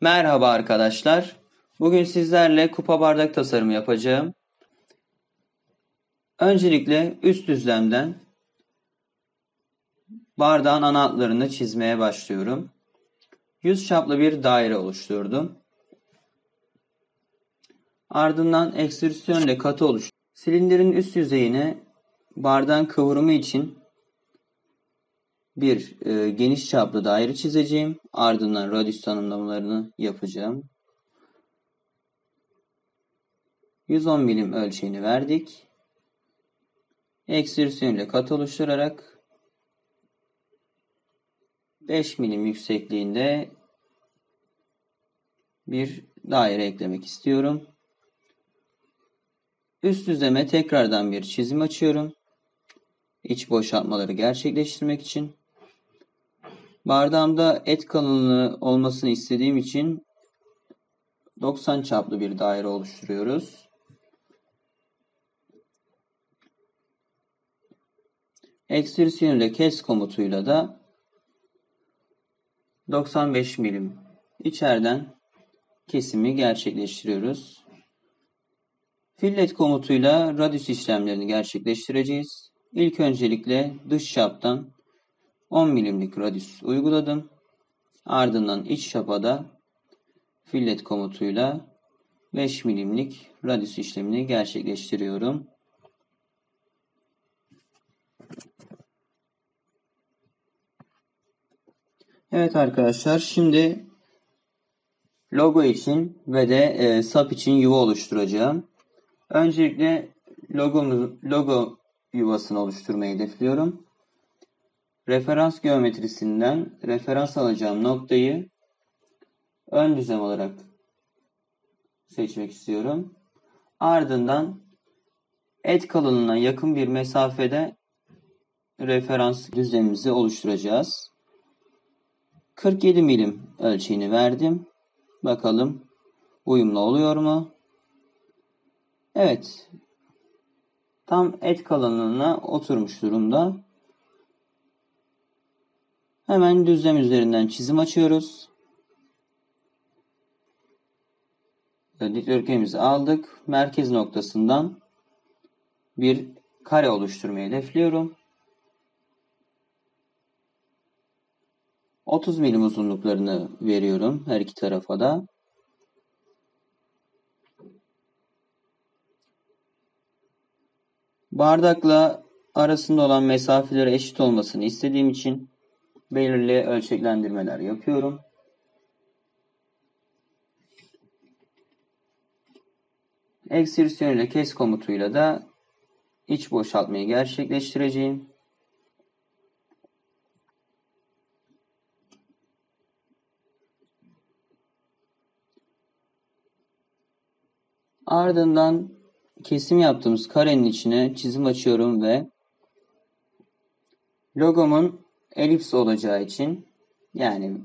Merhaba arkadaşlar. Bugün sizlerle kupa bardak tasarımı yapacağım. Öncelikle üst düzlemden bardağın ana hatlarını çizmeye başlıyorum. Yüz çaplı bir daire oluşturdum. Ardından ekstrüsyonla katı oluşturdum. Silindirin üst yüzeyine bardağın kıvrımı için bir geniş çaplı daire çizeceğim. Ardından radius tanımlamalarını yapacağım. 110 milim ölçeğini verdik. Ekstrüsyon ile kat oluşturarak 5 milim yüksekliğinde bir daire eklemek istiyorum. Üst düzleme tekrardan bir çizim açıyorum. İç boşaltmaları gerçekleştirmek için. Bardağımda et kalınlığı olmasını istediğim için 90 çaplı bir daire oluşturuyoruz. Ekstrüsyon ile kes komutuyla da 95 milim içeriden kesimi gerçekleştiriyoruz. Fillet komutuyla radius işlemlerini gerçekleştireceğiz. İlk öncelikle dış çaptan 10 milimlik radius uyguladım. Ardından iç çapa da fillet komutuyla 5 milimlik radius işlemini gerçekleştiriyorum. Evet arkadaşlar, şimdi logo için ve de sap için yuva oluşturacağım. Öncelikle logo yuvasını oluşturmayı hedefliyorum. Referans geometrisinden referans alacağım noktayı ön düzlem olarak seçmek istiyorum. Ardından et kalınlığına yakın bir mesafede referans düzlemimizi oluşturacağız. 47 milim ölçeğini verdim. Bakalım uyumlu oluyor mu? Evet. Tam et kalınlığına oturmuş durumda. Hemen düzlem üzerinden çizim açıyoruz. Dikdörtgenimizi aldık. Merkez noktasından bir kare oluşturmayı hedefliyorum. 30 milim uzunluklarını veriyorum her iki tarafa da. Bardakla arasında olan mesafelere eşit olmasını istediğim için belirli ölçeklendirmeler yapıyorum. Ekstrüsyon ile kes komutuyla da iç boşaltmayı gerçekleştireceğim. Ardından kesim yaptığımız karenin içine çizim açıyorum ve logomun elips olacağı için, yani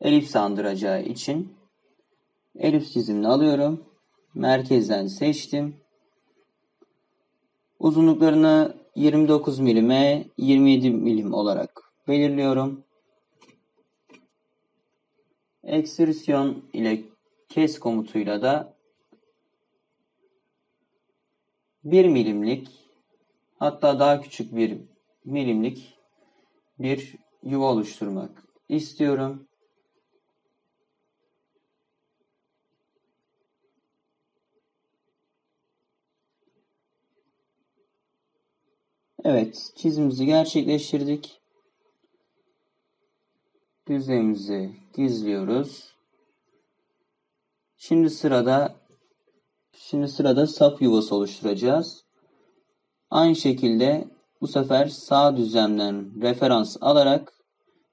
elips andıracağı için elips çizimini alıyorum. Merkezden seçtim. Uzunluklarını 29 milime 27 milim olarak belirliyorum. Ekstrüsyon ile kes komutuyla da 1 milimlik, hatta daha küçük bir milimlik bir yuva oluşturmak istiyorum. Evet, çizimimizi gerçekleştirdik. Düzlemimizi gizliyoruz. Şimdi sırada sap yuvası oluşturacağız. Aynı şekilde bu sefer sağ düzlemden referans alarak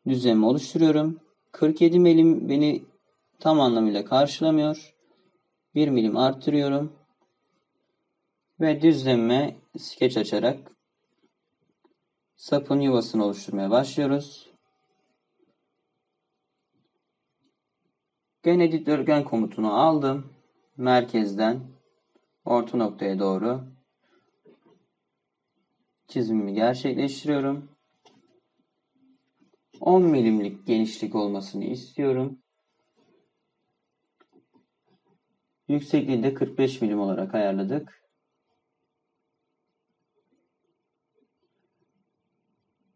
düzlemi oluşturuyorum. 47 milim beni tam anlamıyla karşılamıyor. 1 milim arttırıyorum. Ve düzleme skeç açarak sapın yuvasını oluşturmaya başlıyoruz. Gene dikdörtgen komutunu aldım. Merkezden orta noktaya doğru çizimimi gerçekleştiriyorum. 10 milimlik genişlik olmasını istiyorum. Yüksekliği de 45 milim olarak ayarladık.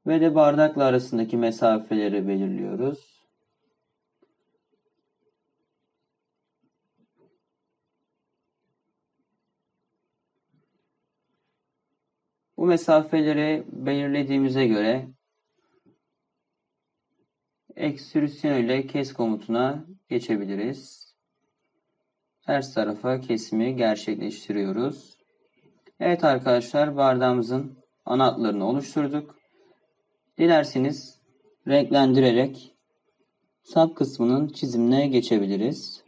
Ve de bardakla arasındaki mesafeleri belirliyoruz. Bu mesafeleri belirlediğimize göre ekstrüsyon ile kes komutuna geçebiliriz. Ters tarafa kesimi gerçekleştiriyoruz. Evet arkadaşlar, bardağımızın ana hatlarını oluşturduk. Dilerseniz renklendirerek sap kısmının çizimine geçebiliriz.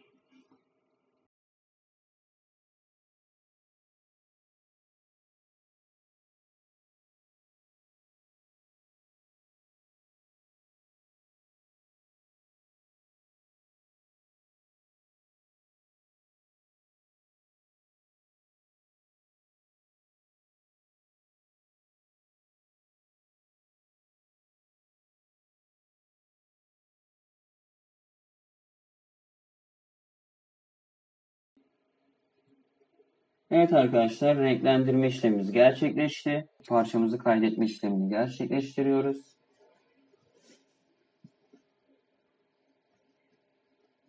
Evet arkadaşlar, renklendirme işlemimiz gerçekleşti. Parçamızı kaydetme işlemini gerçekleştiriyoruz.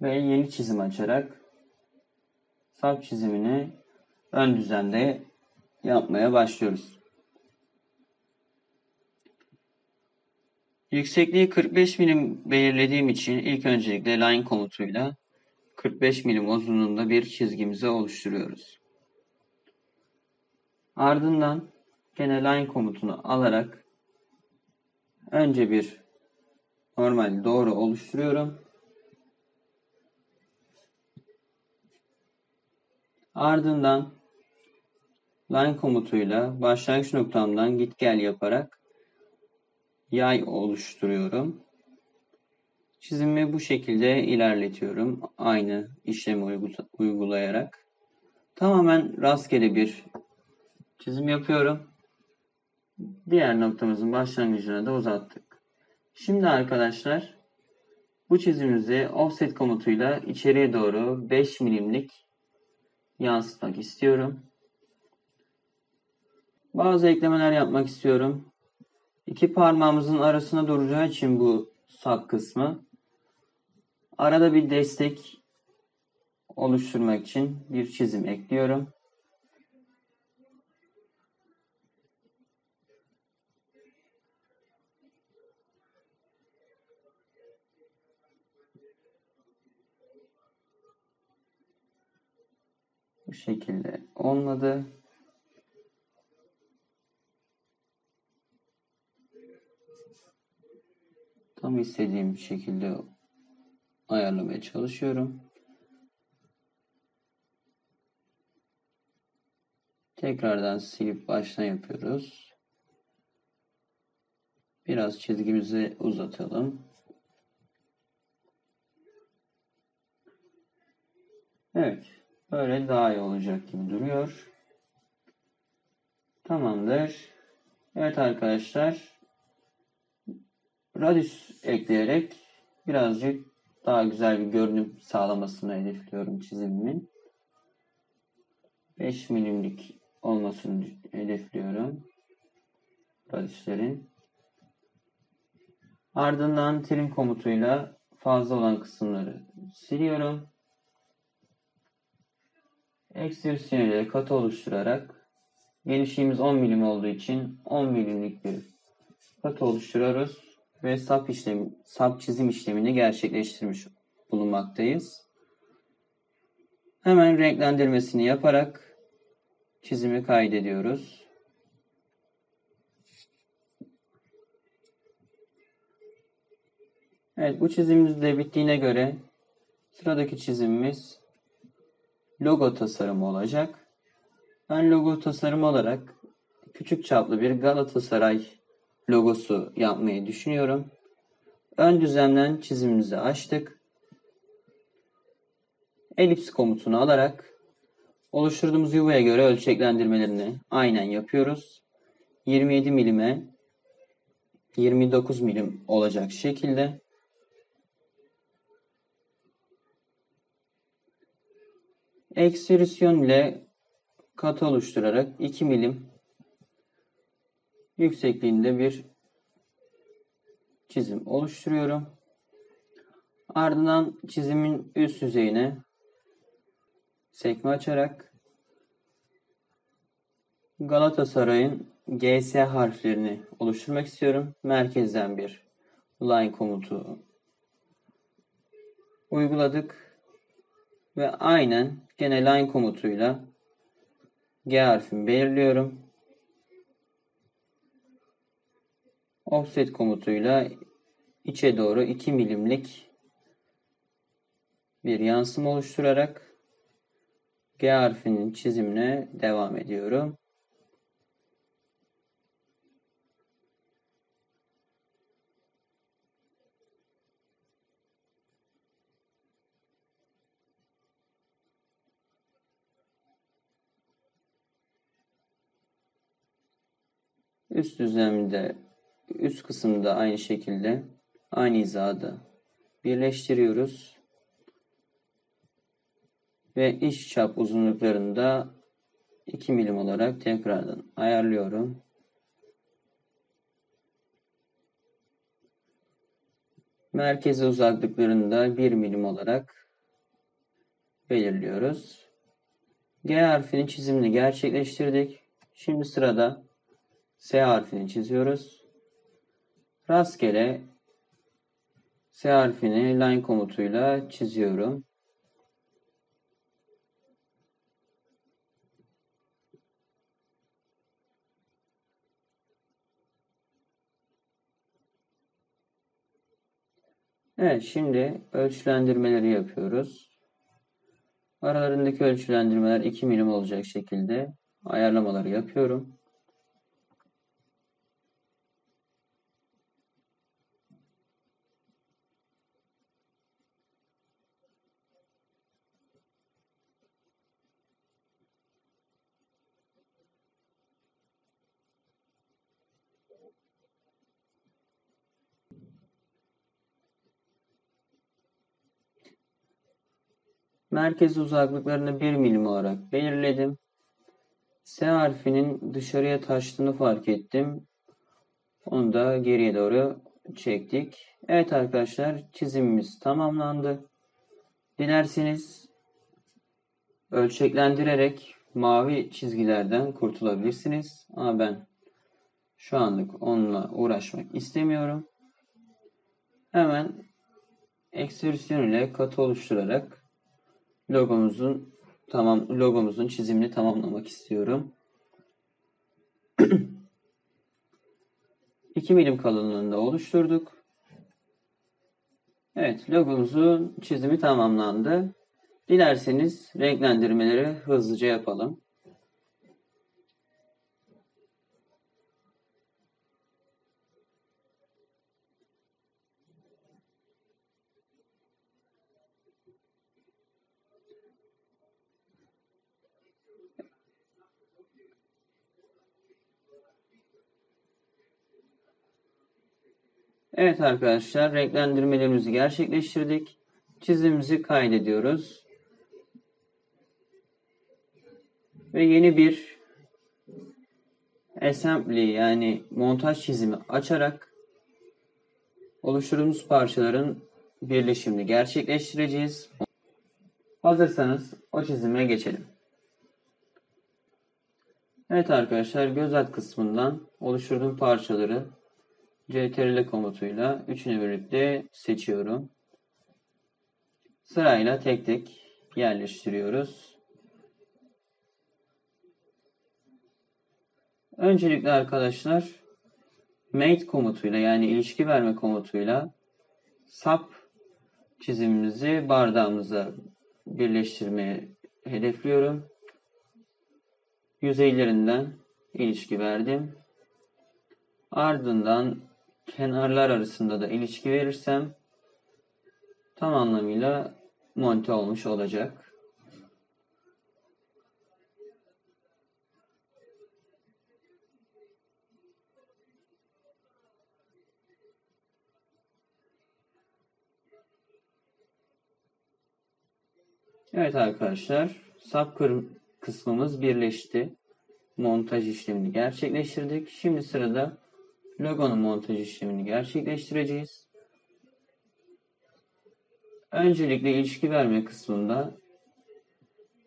Ve yeni çizim açarak sap çizimini ön düzende yapmaya başlıyoruz. Yüksekliği 45 milim belirlediğim için ilk öncelikle line komutuyla 45 milim uzunluğunda bir çizgimizi oluşturuyoruz. Ardından gene line komutunu alarak önce bir normal doğru oluşturuyorum. Ardından line komutuyla başlangıç noktamdan git gel yaparak yay oluşturuyorum. Çizimi bu şekilde ilerletiyorum. Aynı işlemi uygulayarak tamamen rastgele bir çizim yapıyorum. Diğer noktamızın başlangıcına da uzattık. Şimdi arkadaşlar, bu çizimimizi offset komutuyla içeriye doğru 5 milimlik yansıtmak istiyorum. Bazı eklemeler yapmak istiyorum. İki parmağımızın arasına duracağı için bu sap kısmı, arada bir destek oluşturmak için bir çizim ekliyorum. Bu şekilde olmadı. Tam istediğim şekilde ayarlamaya çalışıyorum. Tekrardan silip baştan yapıyoruz. Biraz çizgimizi uzatalım. Evet. Böyle daha iyi olacak gibi duruyor. Tamamdır. Evet arkadaşlar, radius ekleyerek birazcık daha güzel bir görünüm sağlamasını hedefliyorum çizimimin. 5 milimlik olmasını hedefliyorum radiuslerin. Ardından trim komutuyla fazla olan kısımları siliyorum. Ekstrüsyon ile katı oluşturarak genişliğimiz 10 milim olduğu için 10 milimlik bir katı oluşturuyoruz ve sap çizim işlemini gerçekleştirmiş bulunmaktayız. Hemen renklendirmesini yaparak çizimi kaydediyoruz. Evet, bu çizimimiz de bittiğine göre sıradaki çizimimiz logo tasarımı olacak. Ben logo tasarımı olarak küçük çaplı bir Galatasaray logosu yapmayı düşünüyorum. Ön düzlemden çizimimizi açtık. Elips komutunu alarak oluşturduğumuz yuvaya göre ölçeklendirmelerini aynen yapıyoruz. 27 milime 29 milim olacak şekilde. Ekstrisyon ile kat oluşturarak 2 milim yüksekliğinde bir çizim oluşturuyorum. Ardından çizimin üst yüzeyine sekme açarak Galatasaray'ın GS harflerini oluşturmak istiyorum. Merkezden bir line komutu uyguladık ve aynen gene line komutuyla G harfini belirliyorum. Offset komutuyla içe doğru 2 milimlik bir yansıma oluşturarak G harfinin çizimine devam ediyorum. Üst düzlemde, üst kısımda aynı şekilde, aynı hizada birleştiriyoruz. Ve iç çap uzunluklarını da 2 milim olarak tekrardan ayarlıyorum. Merkeze uzaklıklarını da 1 milim olarak belirliyoruz. G harfinin çizimini gerçekleştirdik. Şimdi sırada S harfini çiziyoruz. Rastgele S harfini line komutuyla çiziyorum. Evet, şimdi ölçülendirmeleri yapıyoruz. Aralarındaki ölçülendirmeler 2 milim olacak şekilde ayarlamaları yapıyorum. Merkez uzaklıklarını 1 milim olarak belirledim. S harfinin dışarıya taştığını fark ettim. Onu da geriye doğru çektik. Evet arkadaşlar, çizimimiz tamamlandı. Dilerseniz ölçeklendirerek mavi çizgilerden kurtulabilirsiniz. Ama ben şu anlık onunla uğraşmak istemiyorum. Hemen ekstrisyon ile katı oluşturarak logomuzun çizimini tamamlamak istiyorum. 2 milim kalınlığında oluşturduk. Evet, logomuzun çizimi tamamlandı. Dilerseniz renklendirmeleri hızlıca yapalım. Evet arkadaşlar, renklendirmelerimizi gerçekleştirdik. Çizimimizi kaydediyoruz. Ve yeni bir assembly, yani montaj çizimi açarak oluşturduğumuz parçaların birleşimini gerçekleştireceğiz. Hazırsanız o çizime geçelim. Evet arkadaşlar, göz at kısmından oluşturduğum parçaları CTRL komutuyla üçünü birlikte seçiyorum. Sırayla tek tek yerleştiriyoruz. Öncelikle arkadaşlar mate komutuyla, yani ilişki verme komutuyla sap çizimimizi bardağımıza birleştirmeyi hedefliyorum. Yüzeylerinden ilişki verdim. Ardından kenarlar arasında da ilişki verirsem tam anlamıyla monte olmuş olacak. Evet arkadaşlar, sap kısmımız birleşti. Montaj işlemini gerçekleştirdik. Şimdi sırada logonun montaj işlemini gerçekleştireceğiz. Öncelikle ilişki verme kısmında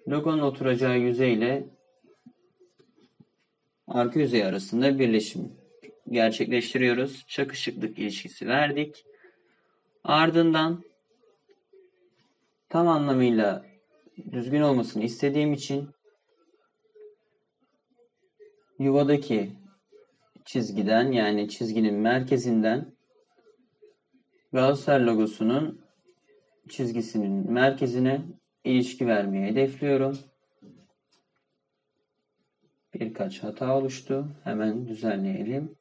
logonun oturacağı yüzey ile arka yüzey arasında birleşim gerçekleştiriyoruz. Çakışıklık ilişkisi verdik. Ardından tam anlamıyla düzgün olmasını istediğim için yuvadaki çizgiden, yani çizginin merkezinden Galatasaray logosunun çizgisinin merkezine ilişki vermeyi hedefliyorum. Birkaç hata oluştu. Hemen düzenleyelim.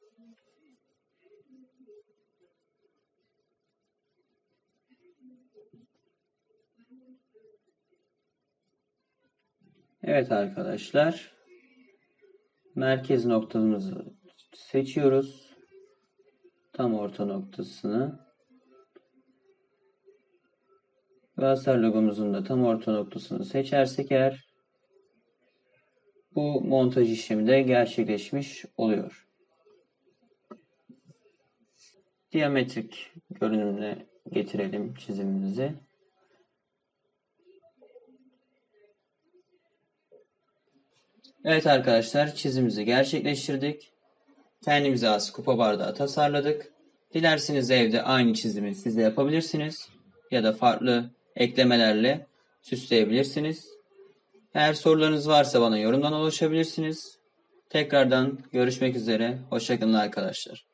Evet arkadaşlar. Merkez noktamızı seçiyoruz. Tam orta noktasını. Galatasaray logomuzun da tam orta noktasını seçersek eğer bu montaj işlemi de gerçekleşmiş oluyor. Diyametrik görünümüne getirelim çizimimizi. Evet arkadaşlar, çizimimizi gerçekleştirdik. Kendimize az kupa bardağı tasarladık. Dilerseniz evde aynı çizimi siz de yapabilirsiniz ya da farklı eklemelerle süsleyebilirsiniz. Eğer sorularınız varsa bana yorumdan ulaşabilirsiniz. Tekrardan görüşmek üzere. Hoşça kalın arkadaşlar.